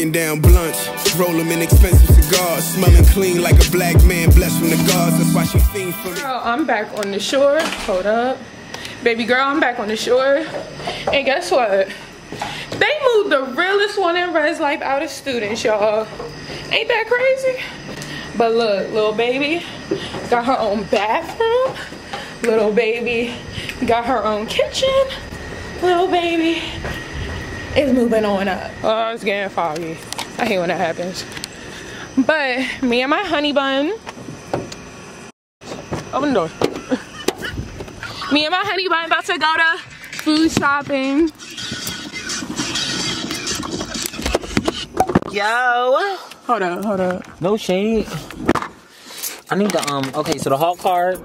Breaking down blunts, rolling in expensive cigars, smelling clean like a black man blessed from the gods. That's why she fiend for me. Girl, I'm back on the shore. Hold up. Baby girl, I'm back on the shore. And guess what? They moved the realest one in Res Life out of Students, y'all. Ain't that crazy? But look, little baby got her own bathroom. Little baby got her own kitchen. Little baby is moving on up. Oh, it's getting foggy. I hate when that happens. But me and my honey bun. Open the door. Me and my honey bun about to go to food shopping. Yo. Hold up. No shade. I need the okay, so the hall card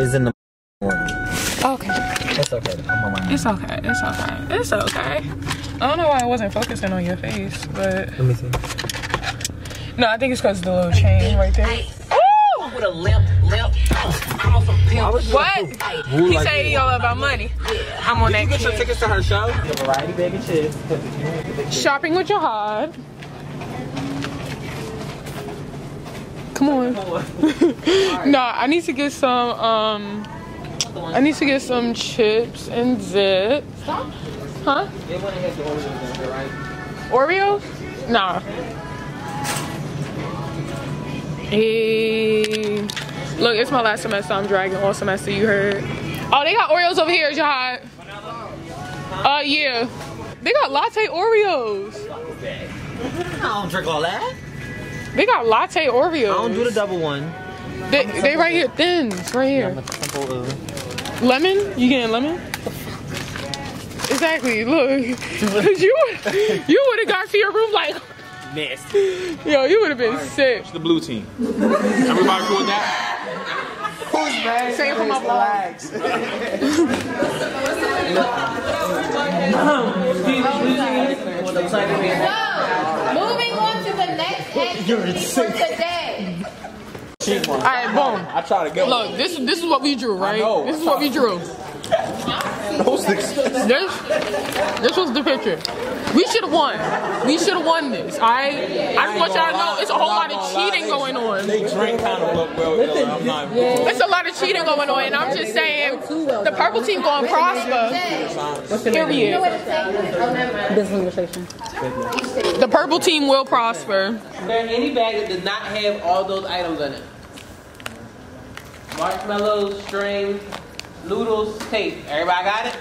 is in the one. Okay. It's okay. I'm on my mind. It's okay. I don't know why I wasn't focusing on your face, but let me see. No, I think it's because the little chain right there. Ooh! With a limp. What? He said he all about money. I'm on that. Did you get your tickets to her show? Your variety bag and chips. Shopping with your heart. Come on. Nah, I need to get some. I need to get some chips and zip. Huh? Oreos? Nah. Hey. Look, it's my last semester. I'm dragging all semester, you heard. Oh, they got Oreos over here, Jihad. Yeah. They got latte Oreos. I don't drink all that. They got latte Oreos. I don't do the double one. They right here, thins, right here. Lemon? You getting lemon? Exactly. Look, you would have got to your room like nasty. Yo, you would have been sick. It's the blue team. Everybody doing that? Who's bad? Same for my flags. Moving on to the next activity for today. All right, boom. I try to get. Look, this is what we drew, right? This is what we drew. This was the picture. We should have won. We should have won this. All right. I just want y'all to know it's a whole lot of cheating going on. They drink kind of look well. It's a lot of cheating going on, and I'm just saying the purple team going prosper. Period. The purple team will prosper. Is there any bag that does not have all those items in it? Marshmallows, string, noodles, tape. Everybody got it?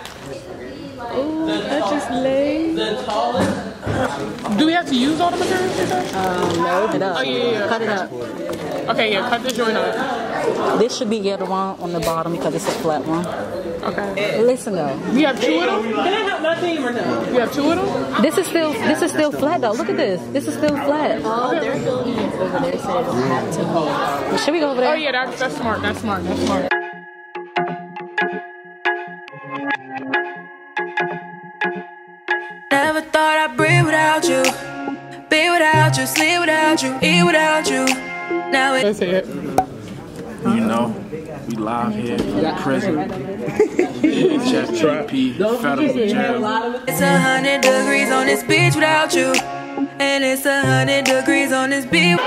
Ooh, that's just lame. The tallest. Do we have to use all the materials? No, cut it up. Oh, yeah. Cut it up. Okay, yeah, cut the joint up. This should be the other one on the bottom because it's a flat one. Okay. Listen though. We have two of them? You have two of them? This is still flat though. Look at this. This is still flat. Oh, there's still eating over there, so it doesn't have to hold. Should we go over there? Oh yeah, that's smart. Never thought I'd breathe without you, be without you, sleep without you, eat without you. Now it's it. You know, we live here in prison. HSTP, federal jail. It's 100 degrees on this beach without you, and it's 100 degrees on this beach. It's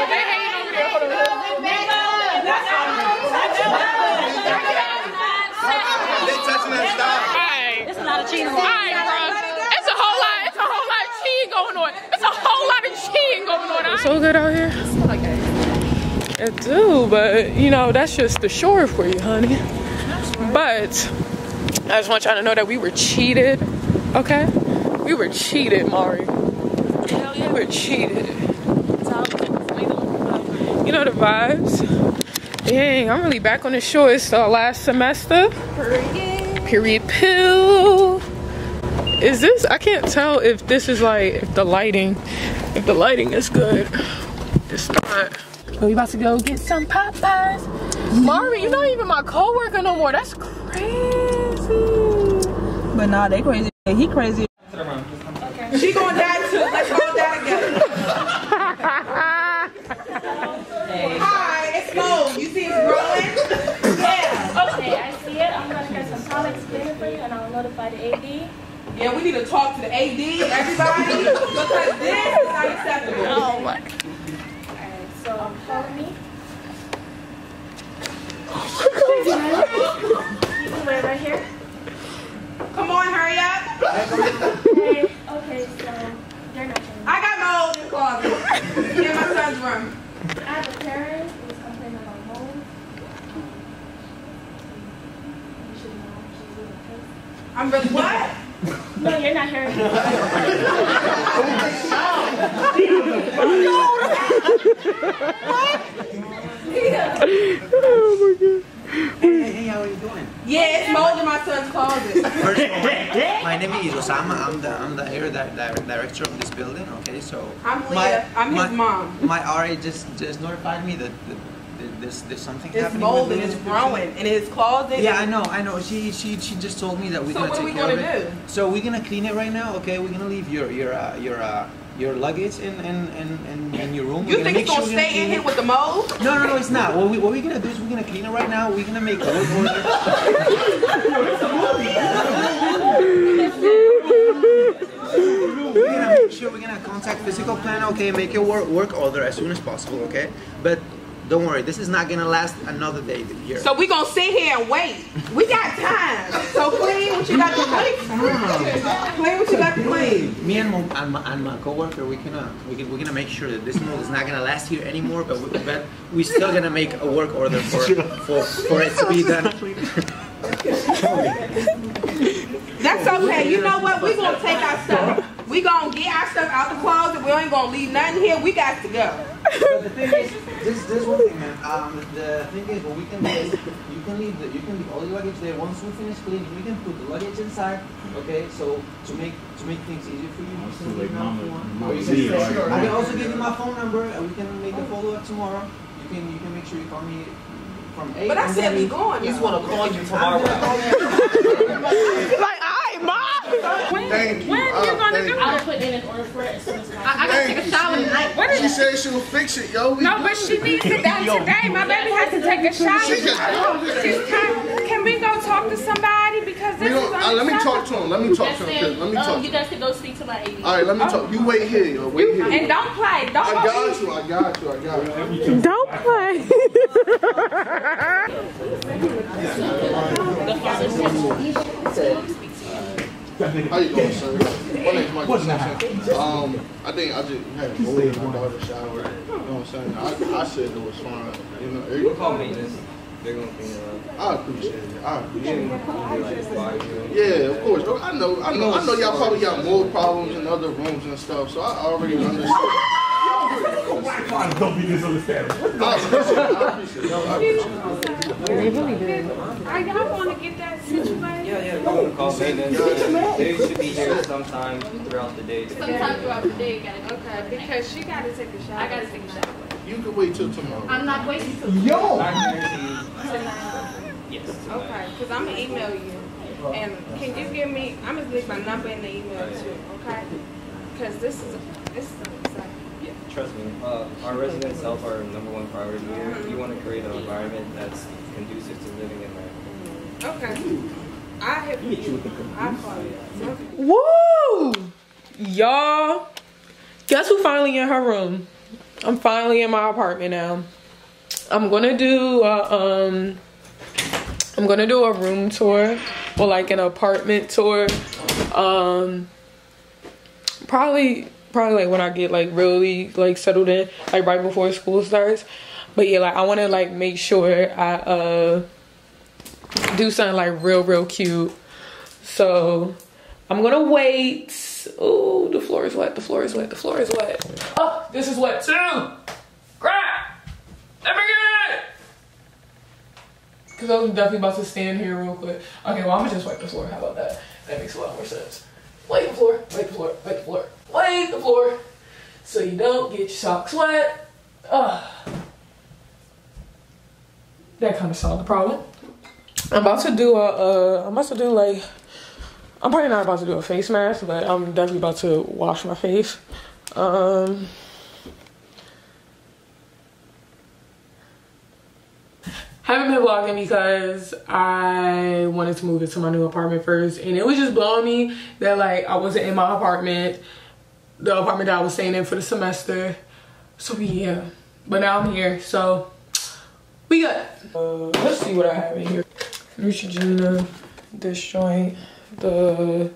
a lot of cheating. It's a whole lot of cheating going on. It's so good out here. It do, but you know, that's just the shore for you, honey. But I just want y'all to know that we were cheated, okay? We were cheated, Mari. Hell yeah. We were cheated. You know the vibes. Dang, I'm really back on the shore. It's the last semester. Period pill. Is this, I can't tell if this is like, if the lighting is good. It's not. Are we about to go get some Popeyes? Mari, you're not even my co-worker no more. That's crazy. But nah, they crazy. He crazy. Okay. She gonna die too. Let's all die together. Hi, it's Mo. You see it's growing? Yeah. Okay, I see it. I'm gonna get some solid skin for you and I'll notify the AD. Yeah, we need to talk to the AD, everybody, because this is not acceptable. Oh, my. All right, so hold me. You can wait right here. Come on, hurry up. Okay, so they're not changing. I got my old in the closet in my son's room. I have a parent who was complaining about mold. You should know she's in the place. I'm really what? No, you're not hearing me. Oh my god. Hey, how are you doing? Yeah, it's mold in my son's closet. First of all, my name is Osama. I'm the area director of this building. Okay, so I'm his mom. My RA just notified me that there's something happening. It's mold and it's growing in his closet. Yeah, I know. She just told me that we're gonna take care of it. So what are we gonna do? So we're gonna clean it right now. Okay, we're gonna leave your luggage in your room. You think it's going to stay in here with the mold? No, it's not. What we're going to do is we're going to clean it right now. We're going to make a little more. We're going to make sure we're going to contact physical planner, okay, make a work order as soon as possible, okay? But don't worry, this is not going to last another day here. So we're going to sit here and wait. We got time. So clean what you got to clean. Clean what you got to clean. Me and my co-worker, we're gonna make sure that this mold is not going to last here anymore, but we're still going to make a work order for it to be done. That's okay. You know what? We're going to take our stuff. We're going to get our stuff out the closet. We ain't going to leave nothing here. We got to go. But the thing is, this one thing, man. The thing is, what we can do is, you can leave all your luggage there. Once we finish cleaning, we can put the luggage inside. Okay, so to make things easier for you, I can also give you my phone number, and we can make a follow up tomorrow. You can make sure you call me from 8. But I said we going. He's gonna call you tomorrow. Like, alright, Mom. When you gonna do it? I'll put in an order for it as soon as possible. I gotta take a shower tonight. She said she will fix it, yo. No, but she needs it done today. My baby has to take a shower. Can we go talk to somebody? Because this is let me talk to him. Let me talk to him. You guys can go speak to my AD. All right, let me talk. You wait here, yo. Wait here. And don't play. Don't play. I got you. Don't play. How you doing, sir? I think I just had to go in my daughter's shower. You know what I'm saying? I said it was fine. You know, you call me this. They're gonna be around. I appreciate it. Yeah, of course. I know. Y'all probably got more problems in other rooms and stuff. So I already understand. Don't be misunderstandable. They really did. I don't want to get that situation. Yeah. Call maintenance. They should be here sometime throughout the day. Sometime throughout the day, gotta okay. Because she gotta take a shower. I gotta take a shower. You can wait till tomorrow. I'm not waiting till tomorrow. Yes. Okay, because I'm gonna email you, and can you give me? I'm gonna leave my number in the email too. Okay. Because this is trust me, our residents' health are #1 priority here. You want to create an environment that's conducive to living in America. Okay. I have you. I follow you. Woo! Y'all, guess who finally in her room? I'm finally in my apartment now. I'm gonna do a room tour or like an apartment tour. Probably like when I get like really like settled in, like right before school starts. But yeah, like I want to like make sure I do something like real cute. So I'm gonna wait. Oh, the floor is wet. The floor is wet. Oh, this is wet too. Crap! Let me get it. Cause I was definitely about to stand here real quick. Okay, well I'm gonna just wipe the floor. How about that? That makes a lot more sense. Wipe the floor. Wipe the floor so you don't get your socks wet. That kind of solved the problem. I'm probably not about to do a face mask, but I'm definitely about to wash my face. haven't been vlogging because I wanted to move into my new apartment first, and it was just blowing me that like I wasn't in my apartment, the apartment that I was staying in for the semester. So yeah, but now I'm here, so we good. Let's see what I have in here. Neutrogena, this joint, the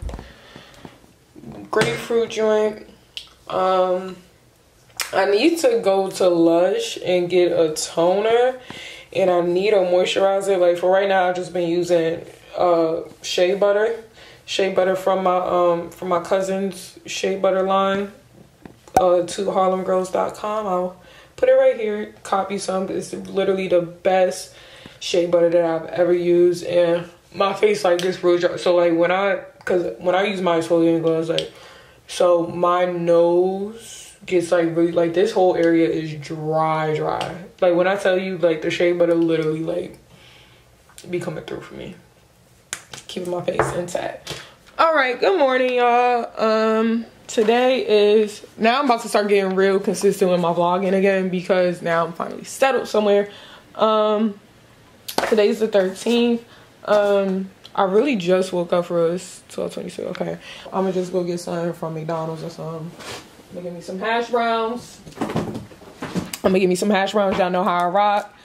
grapefruit joint. I need to go to Lush and get a toner, and I need a moisturizer. Like for right now, I've just been using shea butter from my cousin's shea butter line, to harlemgirls.com. I'll put it right here. Copy some. It's literally the best shea butter that I've ever used, and my face like gets real dry. So like when I use my exfoliating gloves, like so my nose gets like really like this whole area is dry. Like when I tell you like the shea butter literally like be coming through for me, keeping my face intact. All right, good morning y'all. Today is, now I'm about to start getting real consistent with my vlogging again because now I'm finally settled somewhere. Today's the 13th. I really just woke up for us. 12:22. Okay, I'm gonna just go get something from McDonald's or something. I'm gonna give me some hash browns. Y'all know how I rock.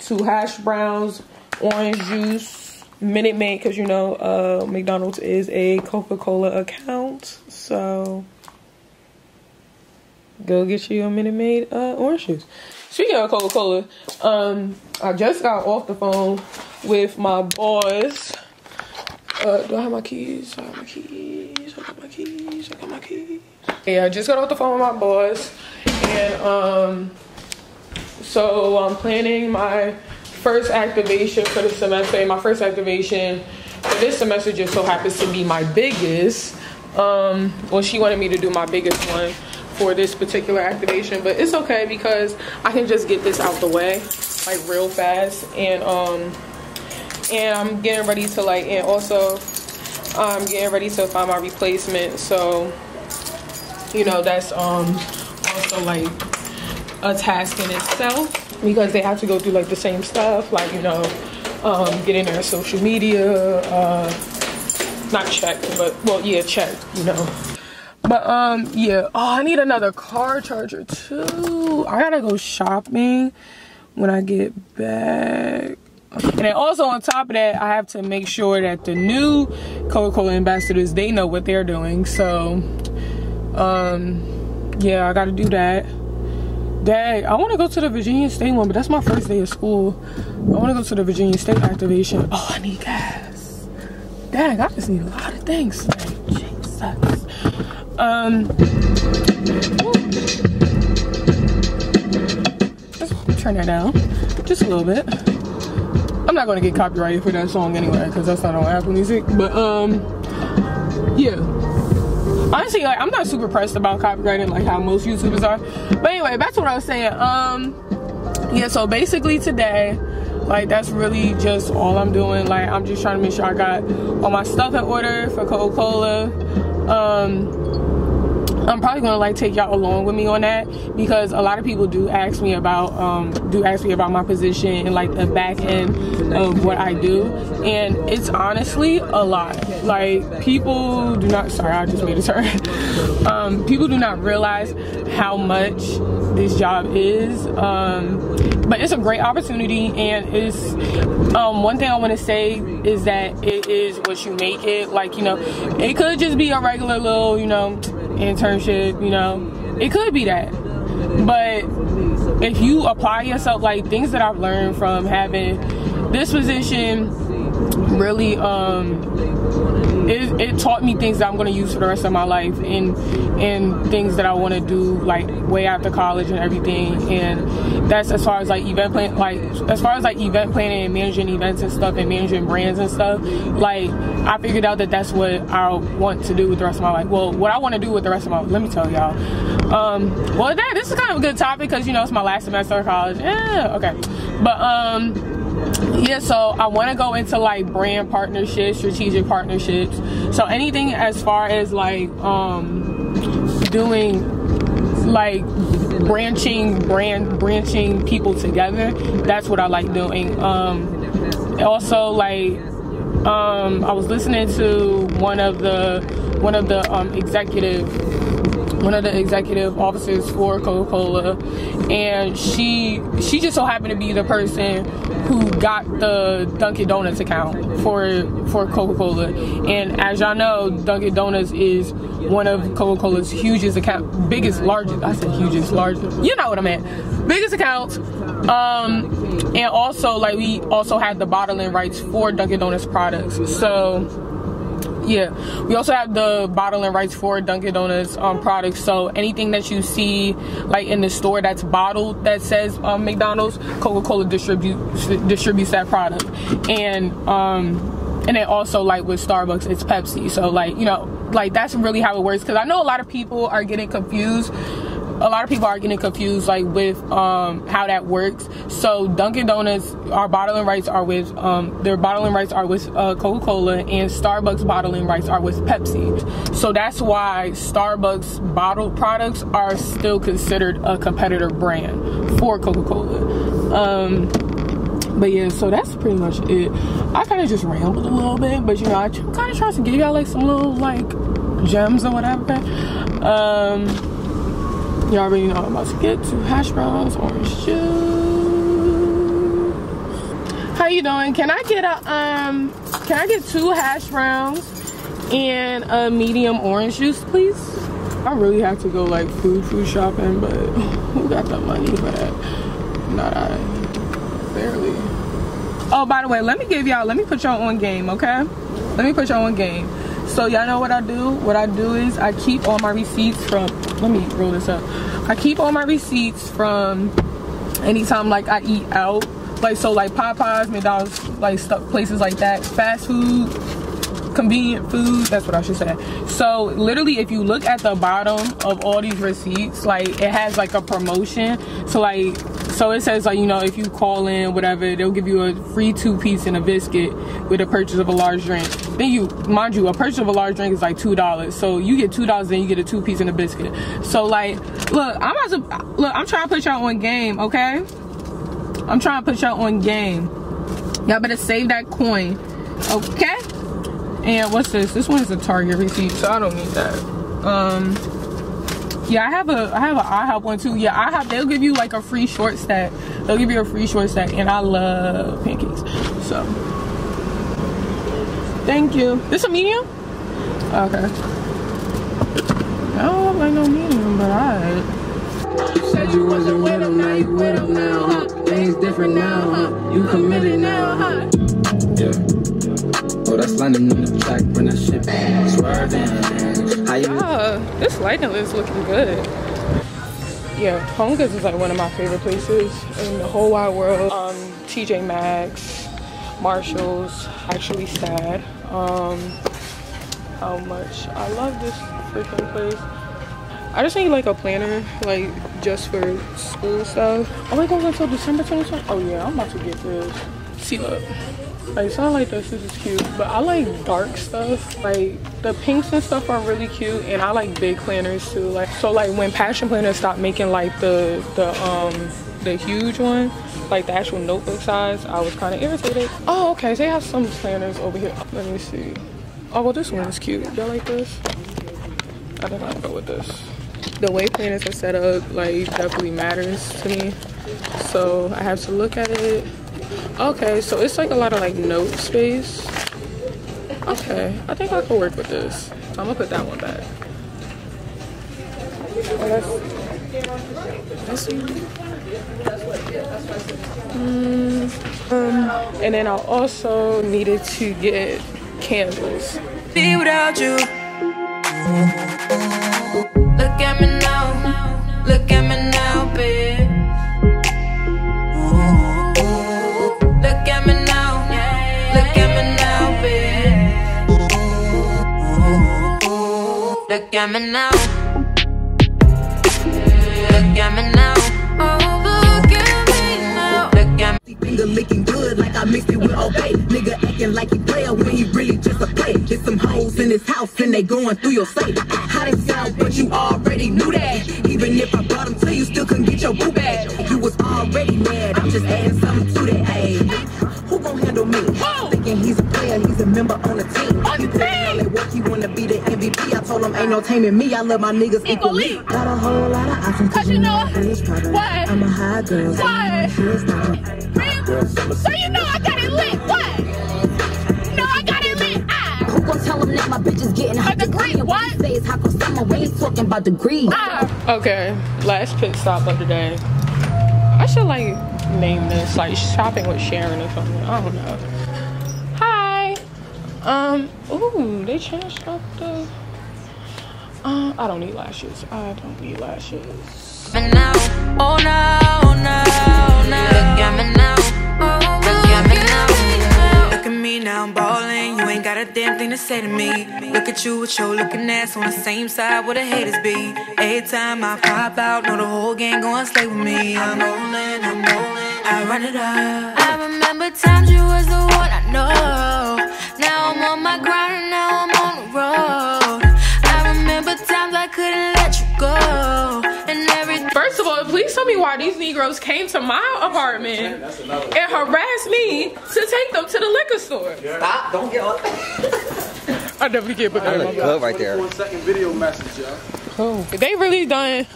2 hash browns, orange juice, Minute Maid, because you know McDonald's is a Coca-Cola account. So go get you a Minute Maid orange juice. Speaking of Coca-Cola, I just got off the phone with my boss. Do I have my keys? I got my keys. Yeah, I just got off the phone with my boss, and so I'm planning my first activation for the semester, and my first activation for this semester just so happens to be my biggest. Well, she wanted me to do my biggest one for this particular activation, but it's okay because I can just get this out the way like real fast, and I'm getting ready to like, and also I'm getting ready to find my replacement, so you know that's also like a task in itself because they have to go through like the same stuff, like you know, getting their social media, not checked, but well yeah, checked, you know. But yeah, oh, I need another car charger too. I gotta go shopping when I get back. And then also on top of that, I have to make sure that the new Coca-Cola ambassadors, they know what they're doing. So yeah, I gotta do that. Dang, I wanna go to the Virginia State one, but that's my first day of school. I wanna go to the Virginia State activation. Oh, I need gas. Dang, I just need a lot of things. Like, Jesus. Let's turn that down just a little bit. I'm not gonna get copyrighted for that song anyway, because that's not on Apple Music. But yeah. Honestly, like, I'm not super pressed about copywriting like how most YouTubers are. But anyway, back to what I was saying. Yeah, so basically today, like, that's really just all I'm doing. Like, I'm just trying to make sure I got all my stuff in order for Coca-Cola. I'm probably gonna like take y'all along with me on that because a lot of people do ask me about my position and like the back end of what I do, and it's honestly a lot. Like people do not, sorry, I just made a turn. People do not realize how much this job is, but it's a great opportunity, and it's one thing I want to say is that it is what you make it. Like, you know, it could just be a regular little, you know, internship, you know, it could be that, but if you apply yourself, like things that I've learned from having this position really it taught me things that I'm going to use for the rest of my life, and things that I want to do like way after college and everything. And that's as far as like event plan, like as far as like event planning and managing events and stuff and managing brands and stuff. Like I figured out that that's what I want to do with the rest of my life. Well, what I want to do with the rest of my life, let me tell y'all. Well, that this is kind of a good topic because you know it's my last semester of college. Yeah, okay, but yeah, so I want to go into like brand partnerships, strategic partnerships, so anything as far as like doing like branching people together. That's what I like doing. Also, like, I was listening to one of the executive officers for Coca-Cola, and she just so happened to be the person who got the Dunkin' Donuts account for Coca-Cola. And as y'all know, Dunkin' Donuts is one of Coca-Cola's biggest accounts. And also, like, we also had the bottling rights for Dunkin' Donuts products. So yeah, we also have the bottling rights for Dunkin' Donuts products. So anything that you see, like, in the store that's bottled that says McDonald's, Coca-Cola distributes that product. And then also, like, with Starbucks, it's Pepsi. So, like, you know, like, that's really how it works. Because I know a lot of people are getting confused, like, with how that works. So Dunkin' Donuts, their bottling rights are with Coca-Cola, and Starbucks bottling rights are with Pepsi. So that's why Starbucks bottled products are still considered a competitor brand for Coca-Cola. But yeah, so that's pretty much it. I kind of just rambled a little bit, but, you know, I kind of try to give y'all, like, some little, like, gems or whatever. Y'all already know I'm about to get to hash browns, orange juice. How you doing? Can I get can I get 2 hash browns and a medium orange juice, please? I really have to go, like, food shopping, but who got the money for that? Not I. Barely. Oh, by the way, let me put y'all on game, okay? Let me put y'all on game. So y'all know what I do? What I do is I keep all my receipts from, let me roll this up. I keep all my receipts from anytime, like, I eat out. Like, so, like, Popeyes, McDonald's, like, stuff, places like that. Fast food, convenient food, that's what I should say. So literally, if you look at the bottom of all these receipts, like, it has, like, a promotion. So, like, so it says, like, you know, if you call in, whatever, they'll give you a free 2-piece and a biscuit with a purchase of a large drink. Then you, mind you, a purchase of a large drink is like $2. So you get $2, then you get a 2-piece and a biscuit. So, like, look, I'm trying to put y'all on game, okay? I'm trying to put y'all on game. Y'all better save that coin, okay? And what's this? This one is a Target receipt, so I don't need that. Yeah, I have an IHOP one too. Yeah, IHOP, they'll give you, like, a free short stack. They'll give you a free short stack, and I love pancakes. So, thank you. This a medium? Okay. I don't like no medium, but alright. You said you wasn't with them, now you with them now, huh? Things different now, huh? You committed now, huh? Yeah. Oh, that's London on the track when that shit swerving. This lighting is looking good. Yeah, Home Goods is, like, one of my favorite places in the whole wide world. TJ Maxx, Marshalls, actually sad. How much I love this freaking place. I just need, like, a planner, like, just for school stuff. Oh, wait, goes until December 27th? Oh yeah, I'm about to get this. See, look. Like, something like this is cute, but I like dark stuff. Like, the pinks and stuff are really cute, and I like big planners too. Like, so, like, when Passion Planner stopped making, like, the huge one, like the actual notebook size, I was kind of irritated. Oh, okay, they have some planners over here. Let me see. Oh, well, this one is cute. Y'all like this? I don't know with this. The way planners are set up, like, definitely matters to me, so I have to look at it. Okay, so it's, like, a lot of, like, note space. Okay, I think I can work with this. I'm gonna put that one back. And then I also needed to get candles. Be without you. Look at me now. Look at me now, babe. Look at me now. Look at me now. Oh, look at me now. Look at me. Finger licking good like I mixed it with Obey. Nigga acting like he player when he really just a play. Get some hoes in his house and they going through your safe. How they sound, but you already knew that. Even if I brought them to you. you still couldn't get your boo back. You was already mad, I'm just adding something to that. Ayy, who gon' handle me? Thinking he's a player, he's a member on the team. On the team! At work, he wanna be the MVP. I told him ain't no taming me, I love my niggas equally. Got a whole lot of options, cause you know what? I'm a high girl. What? So you know I got it lit, what? No, I got it lit, who gon' tell him that my bitch is getting hot? A degree, what? Talking about degrees. Okay, last pit stop of the day. I should like name this like shopping with Sharon or something. I don't know. Hi. Ooh, they changed up the. I don't need lashes. I don't need lashes. And now, oh no, no, no. Look at me now. Look at me now. Look at me now, I'm balling. You ain't got a damn thing to say to me. Look at you with your looking ass on the same side where the haters be. Every time I pop out, know the whole gang gon' stay with me. I'm rolling, I'm rolling, I run it up. I remember times you was the one I know. Now I'm on my grind and now I'm on the road. I remember times I couldn't let you go. And first of all, please tell me why these Negroes came to my apartment and harassed me to take them to the liquor store. Stop, don't get up. I definitely can't put that in my glove right there. Video message, oh. They really done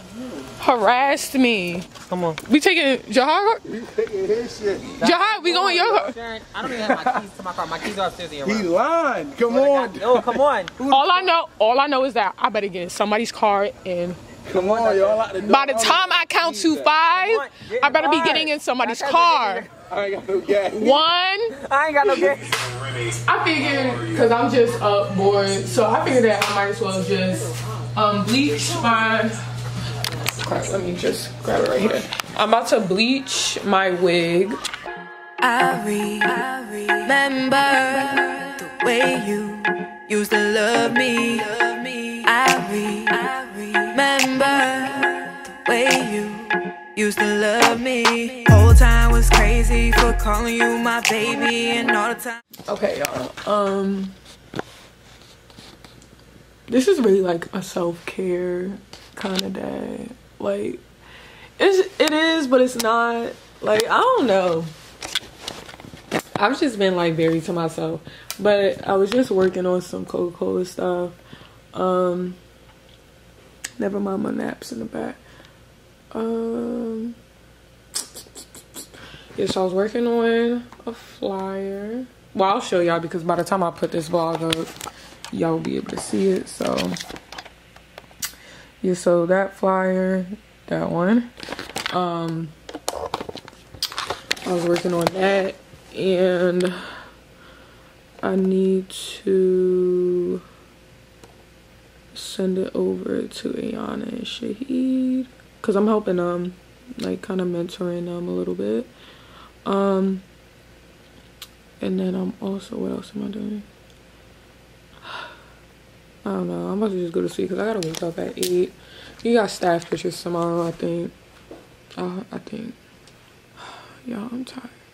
harassed me. Come on. We taking Jahad? We taking his shit. Jahad, we going your Sharon, I don't even have my keys to my car. My keys are upstairs in your room. He lying. Come on. No, come on. All I know is that I better get somebody's car and come on, y'all. By the time I count to 5, I better be getting in somebody's car. I ain't got no gas. I ain't got no gas. I figured, because I'm just up bored, so I figured that I might as well just bleach my. Crap, let me just grab it right here. I'm about to bleach my wig. I remember the way you used to love me. I remember the way you used to love me. Whole time was crazy for calling you my baby and all the time. Okay, y'all. This is really like a self-care kind of day. Like, it is, but it's not. Like, I don't know. I've just been like buried to myself. But I was just working on some Coca-Cola stuff. Never mind my naps in the back. Yeah, so I was working on a flyer. Well, I'll show y'all because by the time I put this vlog up, y'all will be able to see it. So, yeah, so that flyer, that one. I was working on that and I need to send it over to Ayana and Shahid. Cause I'm helping like kind of mentoring them a little bit, and then I'm also, what else am I doing? I don't know. I'm about to just go to sleep because I gotta wake up at 8. You got staff pictures tomorrow, I think. Yeah, I'm tired.